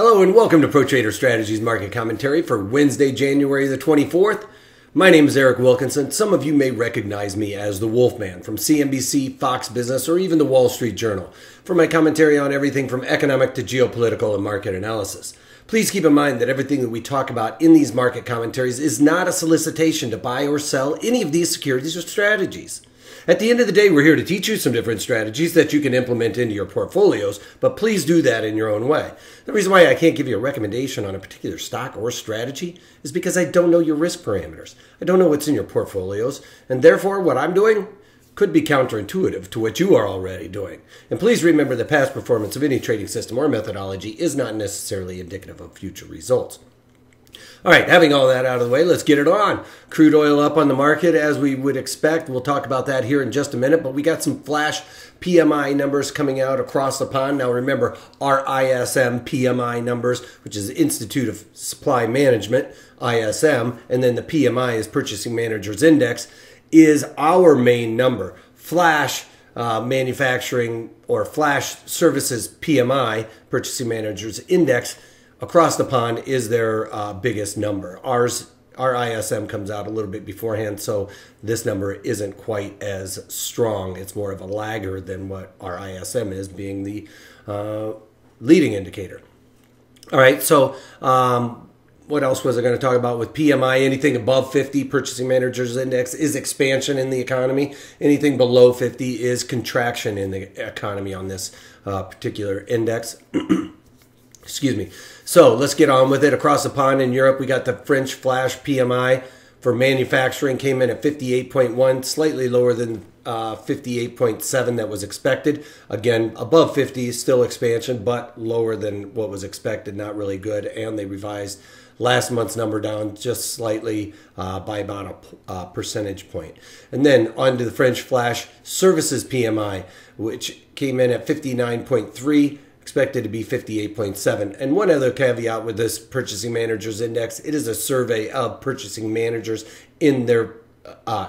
Hello and welcome to ProTrader Strategies Market Commentary for Wednesday, January the 24th. My name is Eric Wilkinson. Some of you may recognize me as the Wolfman from CNBC, Fox Business, or even the Wall Street Journal for my commentary on everything from economic to geopolitical and market analysis. Please keep in mind that everything that we talk about in these market commentaries is not a solicitation to buy or sell any of these securities or strategies. At the end of the day, we're here to teach you some different strategies that you can implement into your portfolios, but please do that in your own way. The reason why I can't give you a recommendation on a particular stock or strategy is because I don't know your risk parameters. I don't know what's in your portfolios, and therefore what I'm doing could be counterintuitive to what you are already doing. And please remember that past performance of any trading system or methodology is not necessarily indicative of future results. All right, having all that out of the way, let's get it on. Crude oil up on the market as we would expect. We'll talk about that here in just a minute, but we got some flash PMI numbers coming out across the pond. Now remember, our ISM PMI numbers, which is Institute of Supply Management, ISM, and then the PMI is Purchasing Managers Index, is our main number. Flash manufacturing or flash services PMI, Purchasing Managers Index, across the pond is their biggest number. Our ISM comes out a little bit beforehand, so this number isn't quite as strong. It's more of a lagger than what our ISM is, being the leading indicator. All right, so what else was I going to talk about with PMI? Anything above 50, Purchasing Managers Index, is expansion in the economy. Anything below 50 is contraction in the economy on this particular index. Excuse me. So let's get on with it. Across the pond in Europe, we got the French flash PMI for manufacturing came in at 58.1, slightly lower than 58.7 that was expected. Again, above 50, still expansion, but lower than what was expected, not really good. And they revised last month's number down just slightly by about a percentage point. And then on to the French flash services PMI, which came in at 59.3. expected to be 58.7. And one other caveat with this Purchasing Managers Index, it is a survey of purchasing managers in their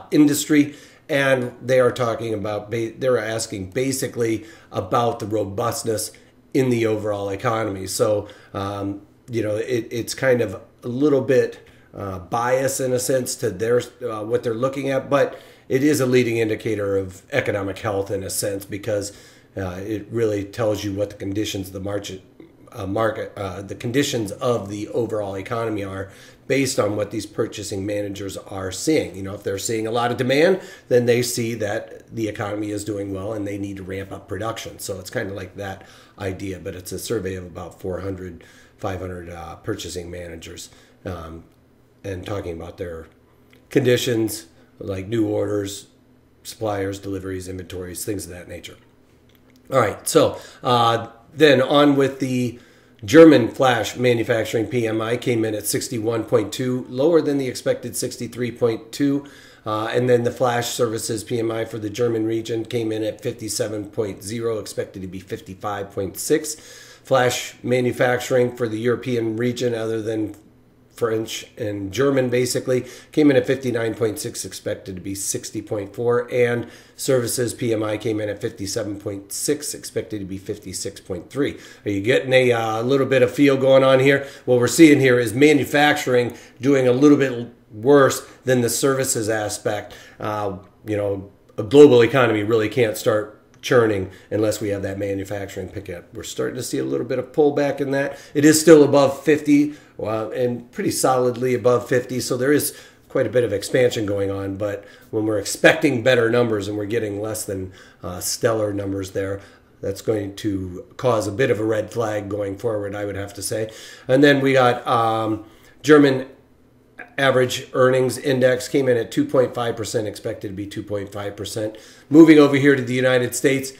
industry, and they are talking about, they're asking basically about the robustness in the overall economy. So, you know, it's kind of a little bit biased in a sense to their what they're looking at, but it is a leading indicator of economic health in a sense, because it really tells you what the conditions of the the conditions of the overall economy are based on what these purchasing managers are seeing. You know, if they're seeing a lot of demand, then they see that the economy is doing well and they need to ramp up production. So it's kind of like that idea, but it's a survey of about 400, 500 purchasing managers and talking about their conditions, like new orders, suppliers, deliveries, inventories, things of that nature. All right, so then on with the German flash manufacturing PMI, came in at 61.2, lower than the expected 63.2. And then the flash services PMI for the German region came in at 57.0, expected to be 55.6. Flash manufacturing for the European region, other than French and German basically, came in at 59.6, expected to be 60.4, and services PMI came in at 57.6, expected to be 56.3. Are you getting a little bit of feel going on here? What we're seeing here is manufacturing doing a little bit worse than the services aspect. You know, a global economy really can't start churning unless we have that manufacturing pickup. We're starting to see a little bit of pullback in that. It is still above 50 and pretty solidly above 50, so there is quite a bit of expansion going on, but when we're expecting better numbers and we're getting less than stellar numbers there, that's going to cause a bit of a red flag going forward, I would have to say. And then we got German average earnings index came in at 2.5%, expected to be 2.5%. Moving over here to the United States,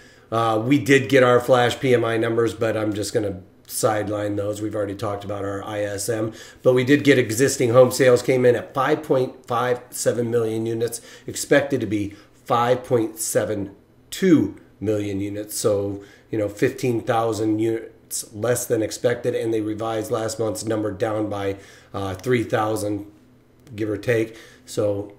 we did get our flash PMI numbers, but I'm just going to sideline those. We've already talked about our ISM, but we did get existing home sales came in at 5.57 million units, expected to be 5.72 million units. So, you know, 15,000 units less than expected, and they revised last month's number down by 3,000, give or take. So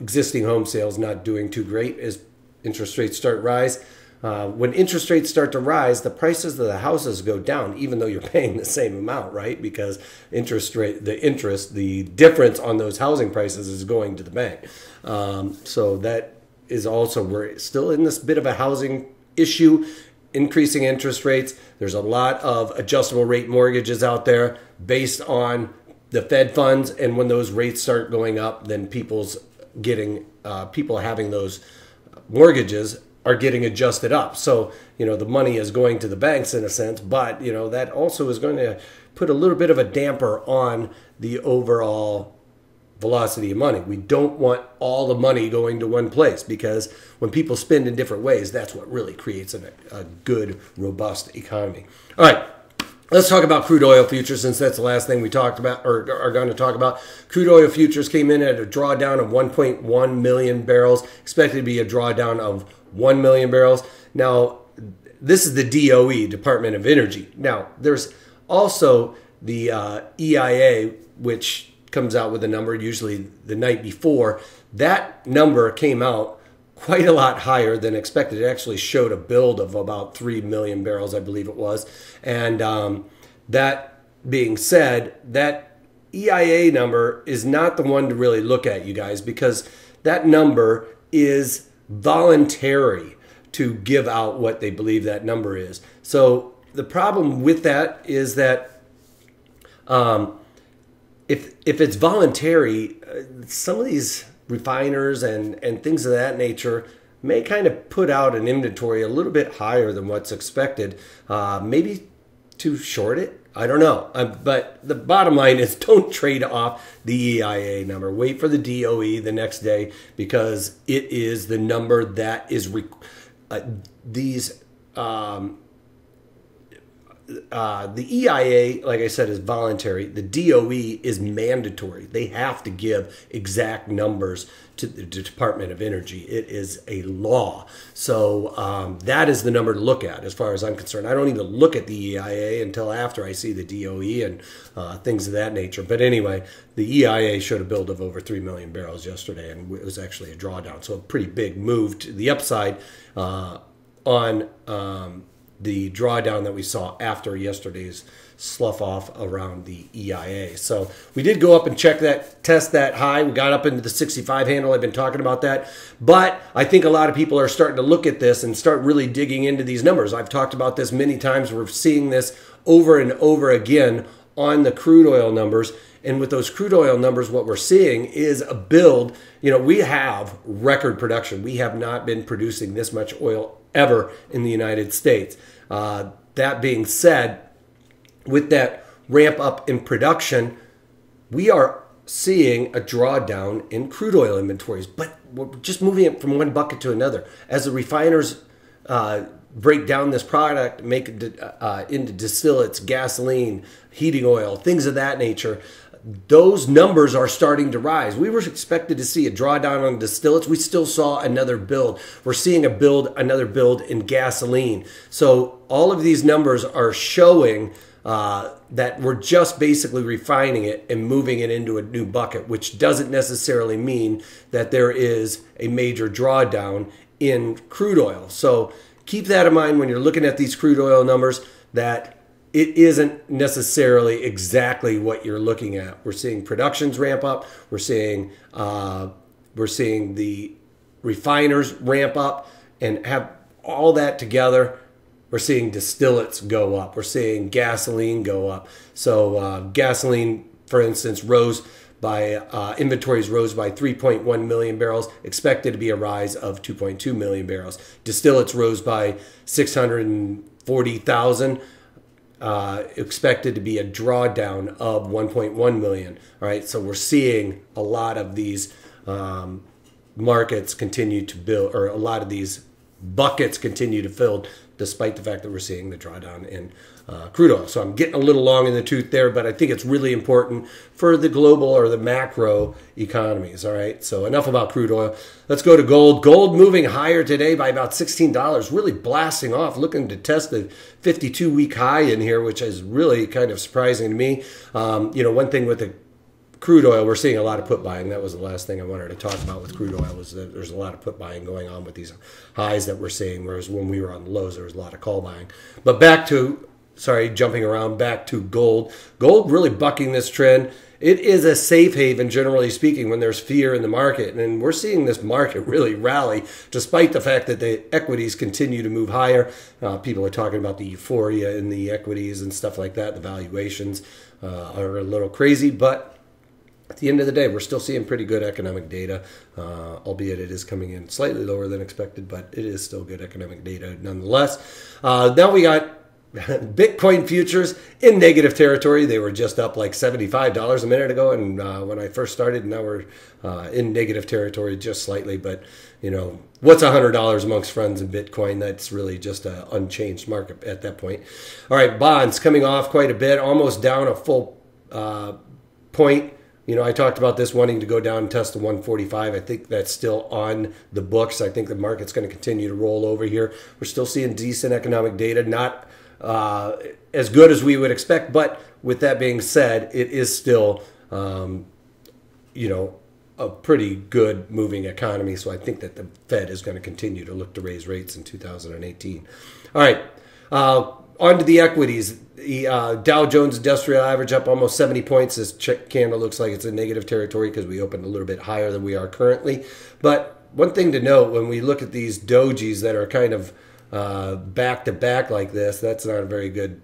existing home sales not doing too great as interest rates start rise. When interest rates start to rise, the prices of the houses go down, even though you're paying the same amount, right? Because the difference on those housing prices is going to the bank. So that is also, we're still in this bit of a housing issue, increasing interest rates. There's a lot of adjustable rate mortgages out there based on the Fed funds. And when those rates start going up, then people having those mortgages are getting adjusted up. So, you know, the money is going to the banks in a sense, but, you know, that also is going to put a little bit of a damper on the overall velocity of money. We don't want all the money going to one place, because when people spend in different ways, that's what really creates a good, robust economy. All right. Let's talk about crude oil futures, since that's the last thing we talked about or are going to talk about. Crude oil futures came in at a drawdown of 1.1 million barrels, expected to be a drawdown of 1 million barrels. Now, this is the DOE, Department of Energy. Now, there's also the EIA, which comes out with a number usually the night before. That number came out quite a lot higher than expected. It actually showed a build of about 3 million barrels, I believe it was. And that being said, that EIA number is not the one to really look at, you guys, because that number is voluntary to give out what they believe that number is. So the problem with that is that if it's voluntary, some of these refiners and things of that nature may kind of put out an inventory a little bit higher than what's expected, maybe to short it. I don't know. But the bottom line is, don't trade off the EIA number. Wait for the DOE the next day, because it is the number that is the EIA, like I said, is voluntary. The DOE is mandatory. They have to give exact numbers to the Department of Energy. It is a law. So that is the number to look at as far as I'm concerned. I don't even look at the EIA until after I see the DOE and things of that nature. But anyway, the EIA showed a build of over 3 million barrels yesterday, and it was actually a drawdown. So a pretty big move to the upside on the drawdown that we saw after yesterday's slough off around the EIA. So we did go up and test that high. We got up into the 65 handle. I've been talking about that. But I think a lot of people are starting to look at this and start really digging into these numbers. I've talked about this many times. We're seeing this over and over again on the crude oil numbers. And with those crude oil numbers, what we're seeing is a build. You know, we have record production. We have not been producing this much oil ever in the United States. That being said, with that ramp up in production, we are seeing a drawdown in crude oil inventories, but we're just moving it from one bucket to another. As the refiners break down this product, make it into distillates, gasoline, heating oil, things of that nature, those numbers are starting to rise. We were expected to see a drawdown on distillates. We still saw another build. We're seeing another build in gasoline. So all of these numbers are showing that we're just basically refining it and moving it into a new bucket, which doesn't necessarily mean that there is a major drawdown in crude oil. So keep that in mind when you're looking at these crude oil numbers, that it isn't necessarily exactly what you're looking at. We're seeing productions ramp up. We're seeing the refiners ramp up, and have all that together. We're seeing distillates go up. We're seeing gasoline go up. So gasoline, for instance, rose by inventories rose by 3.1 million barrels, expected to be a rise of 2.2 million barrels. Distillates rose by 640,000. Expected to be a drawdown of 1.1 million. All right, so we're seeing a lot of these markets continue to build, or a lot of these buckets continue to fill, despite the fact that we're seeing the drawdown in crude oil. So I'm getting a little long in the tooth there, but I think it's really important for the global or the macro economies. All right, so enough about crude oil. Let's go to gold. Gold moving higher today by about $16, really blasting off, looking to test the 52-week high in here, which is really kind of surprising to me. You know, one thing with the crude oil, we're seeing a lot of put buying. That was the last thing I wanted to talk about with crude oil, was that there's a lot of put buying going on with these highs that we're seeing, whereas when we were on the lows, there was a lot of call buying. But back to, sorry, jumping around, back to gold. Gold really bucking this trend. It is a safe haven, generally speaking, when there's fear in the market. And we're seeing this market really rally, despite the fact that the equities continue to move higher. People are talking about the euphoria in the equities and stuff like that. The valuations are a little crazy, but at the end of the day, we're still seeing pretty good economic data, albeit it is coming in slightly lower than expected, but it is still good economic data nonetheless. Now we got Bitcoin futures in negative territory. They were just up like $75 a minute ago, and when I first started, now we're in negative territory just slightly. But you know, what's $100 amongst friends in Bitcoin? That's really just an unchanged market at that point. All right, bonds coming off quite a bit, almost down a full point. You know, I talked about this wanting to go down and test the 145. I think that's still on the books. I think the market's going to continue to roll over here. We're still seeing decent economic data, not as good as we would expect, but with that being said, it is still, you know, a pretty good moving economy. So I think that the Fed is going to continue to look to raise rates in 2018. All right, on to the equities. The Dow Jones Industrial Average up almost 70 points. This candle looks like it's in negative territory because we opened a little bit higher than we are currently. But one thing to note when we look at these dojis that are kind of back to back like this, that's not a very good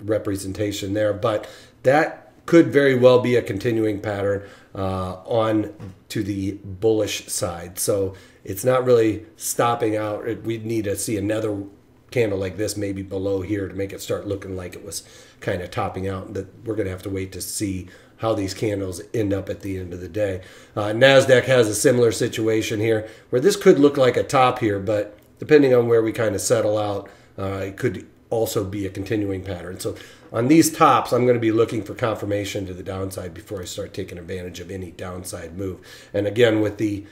representation there, but that could very well be a continuing pattern on to the bullish side. So it's not really stopping out. We need to see another candle like this, maybe below here, to make it start looking like it was kind of topping out. That we're going to have to wait to see how these candles end up at the end of the day. NASDAQ has a similar situation here, where this could look like a top here, but depending on where we kind of settle out, it could also be a continuing pattern. So on these tops, I'm going to be looking for confirmation to the downside before I start taking advantage of any downside move. And again, with the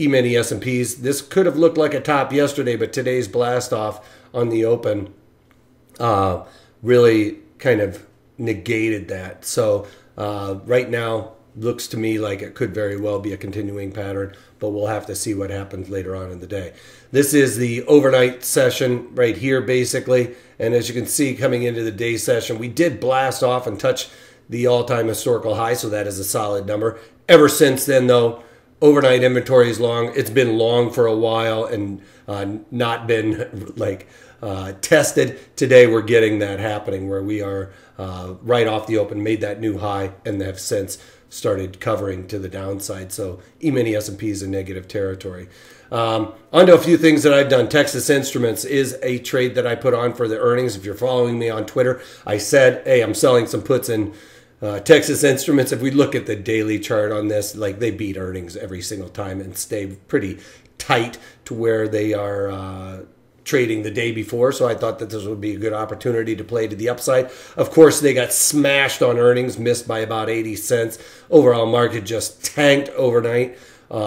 E-mini S&Ps, this could have looked like a top yesterday, but today's blast off on the open really kind of negated that. So right now, looks to me like it could very well be a continuing pattern, but we'll have to see what happens later on in the day. This is the overnight session right here, basically. And as you can see, coming into the day session, we did blast off and touch the all-time historical high, so that is a solid number. Ever since then, though, overnight inventory is long. It's been long for a while and not been like tested. Today we're getting that happening, where we are right off the open, made that new high, and have since started covering to the downside. So E-mini S&P is in negative territory. Onto a few things that I've done. Texas Instruments is a trade that I put on for the earnings. If you're following me on Twitter, I said, hey, I'm selling some puts in Texas Instruments. If we look at the daily chart on this, like, they beat earnings every single time and stay pretty tight to where they are trading the day before. So I thought that this would be a good opportunity to play to the upside. Of course, they got smashed on earnings, missed by about 80 cents. Overall market just tanked overnight.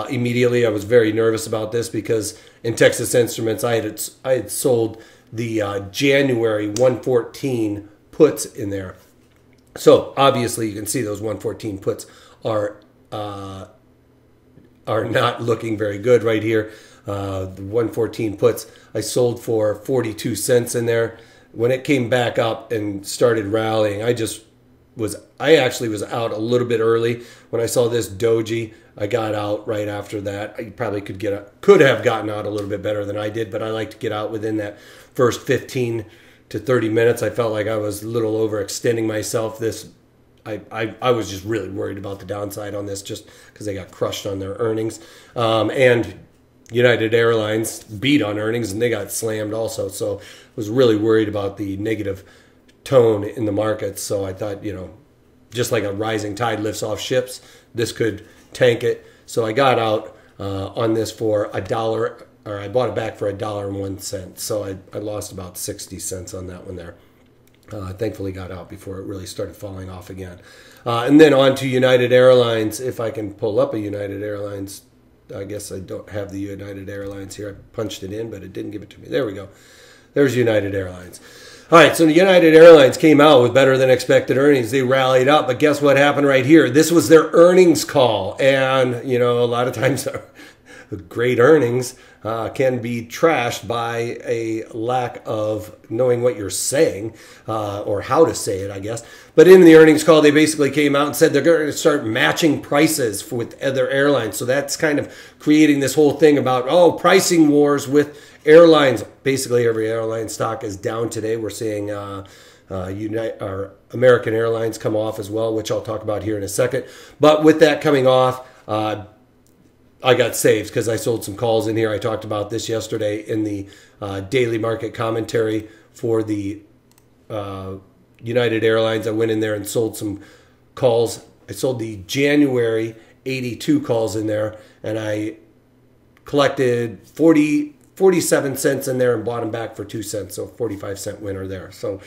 Immediately, I was very nervous about this because in Texas Instruments, I had sold the January 114 puts in there. So obviously, you can see those 114 puts are not looking very good right here. The 114 puts I sold for 42 cents in there. When it came back up and started rallying, I actually was out a little bit early. When I saw this doji, I got out right after that. I probably could have gotten out a little bit better than I did, but I like to get out within that first 15 to 30 minutes. I felt like I was a little overextending myself. I was just really worried about the downside on this, just because they got crushed on their earnings. And United Airlines beat on earnings, and they got slammed also. So I was really worried about the negative tone in the market. So I thought, you know, just like a rising tide lifts off ships, this could tank it. So I got out on this for $1, or I bought it back for $1.01. So I lost about 60 cents on that one there. Thankfully got out before it really started falling off again. And then on to United Airlines. If I can pull up a United Airlines, I guess I don't have the United Airlines here. I punched it in, but it didn't give it to me. There we go. There's United Airlines. All right, so the United Airlines came out with better than expected earnings. They rallied up, but guess what happened right here? This was their earnings call. And, you know, a lot of times great earnings can be trashed by a lack of knowing what you're saying or how to say it, I guess. But in the earnings call, they basically came out and said they're going to start matching prices with other airlines. So that's kind of creating this whole thing about, oh, pricing wars with airlines. Basically, every airline stock is down today. We're seeing American Airlines come off as well, which I'll talk about here in a second. But with that coming off, I got saved because I sold some calls in here. I talked about this yesterday in the daily market commentary for the United Airlines. I went in there and sold some calls. I sold the January 82 calls in there, and I collected 47 cents in there and bought them back for 2 cents, so 45-cent winner there. So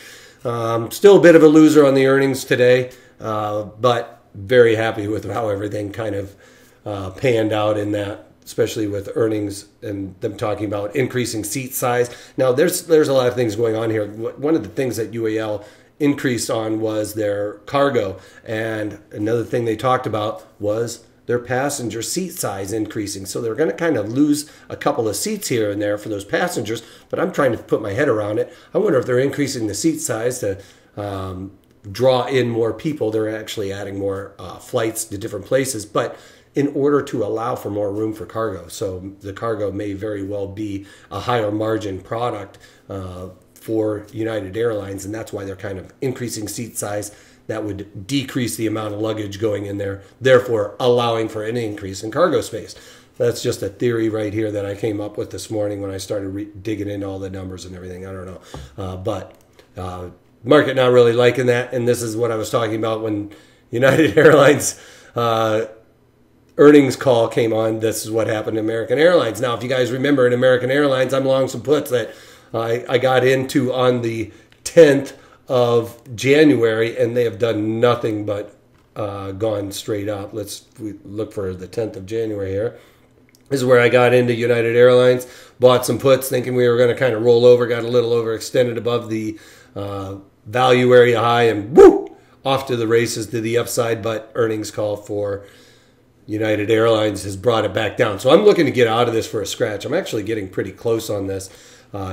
still a bit of a loser on the earnings today, but very happy with how everything kind of panned out in that, especially with earnings and them talking about increasing seat size. Now, there's a lot of things going on here. One of the things that UAL increased on was their cargo, and another thing they talked about was their passenger seat size increasing. So they're going to kind of lose a couple of seats here and there for those passengers, but I'm trying to put my head around it. I wonder if they're increasing the seat size to draw in more people. They're actually adding more flights to different places, but in order to allow for more room for cargo. So the cargo may very well be a higher margin product for United Airlines, and that's why they're kind of increasing seat size. That would decrease the amount of luggage going in there, therefore allowing for an increase in cargo space. That's just a theory right here that I came up with this morning when I started digging into all the numbers and everything. I don't know. But market not really liking that, and this is what I was talking about when United Airlines earnings call came on. This is what happened to American Airlines. Now, if you guys remember, in American Airlines, I'm long some puts that I got into on the 10th of January, and they have done nothing but gone straight up. We look for the 10th of January here. This is where I got into United Airlines, bought some puts thinking we were going to kind of roll over, got a little overextended above the value area high, and whoo, off to the races to the upside, but earnings call for United Airlines has brought it back down. So I'm looking to get out of this for a scratch. I'm actually getting pretty close on this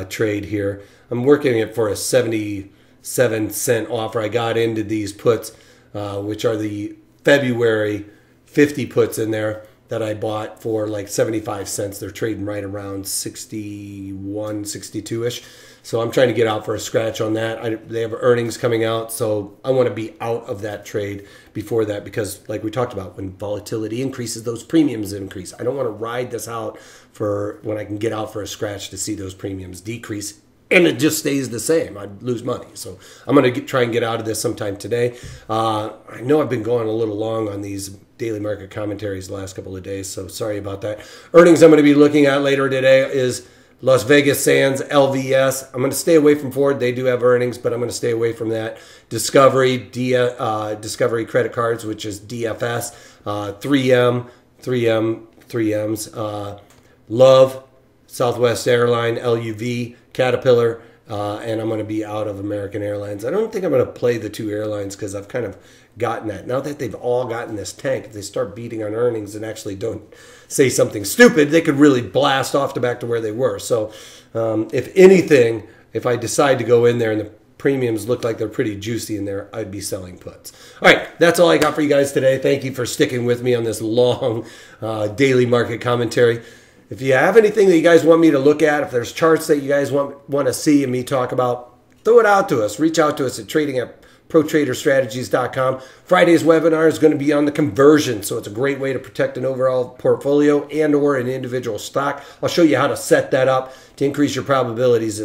trade here. I'm working it for a 77-cent offer. I got into these puts, which are the February 50 puts in there that I bought for like 75 cents. They're trading right around 61, 62-ish. So I'm trying to get out for a scratch on that. They have earnings coming out, so I want to be out of that trade before that because, like we talked about, when volatility increases, those premiums increase. I don't want to ride this out for when I can get out for a scratch to see those premiums decrease. And it just stays the same. I lose money. So I'm going to try and get out of this sometime today. I know I've been going a little long on these daily market commentaries the last couple of days, so sorry about that. Earnings I'm going to be looking at later today is Las Vegas Sands, LVS. I'm going to stay away from Ford. They do have earnings, but I'm going to stay away from that. Discovery, Discovery Credit Cards, which is DFS, 3Ms, Love, Southwest Airline, LUV, Caterpillar, and I'm going to be out of American Airlines. I don't think I'm going to play the two airlines because I've kind of gotten that. Now that they've all gotten this tank, if they start beating on earnings and actually don't say something stupid, they could really blast off to back to where they were. So if anything, if I decide to go in there and the premiums look like they're pretty juicy in there, I'd be selling puts. All right, that's all I got for you guys today. Thank you for sticking with me on this long daily market commentary. If you have anything that you guys want me to look at, if there's charts that you guys want to see and me talk about, throw it out to us. Reach out to us at trading@protraderstrategies.com. Friday's webinar is going to be on the conversion, so it's a great way to protect an overall portfolio and or an individual stock. I'll show you how to set that up to increase your probabilities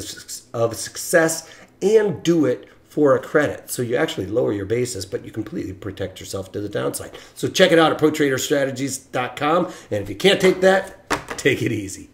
of success and do it for a credit. So you actually lower your basis, but you completely protect yourself to the downside. So check it out at protraderstrategies.com. And if you can't take that, take it easy.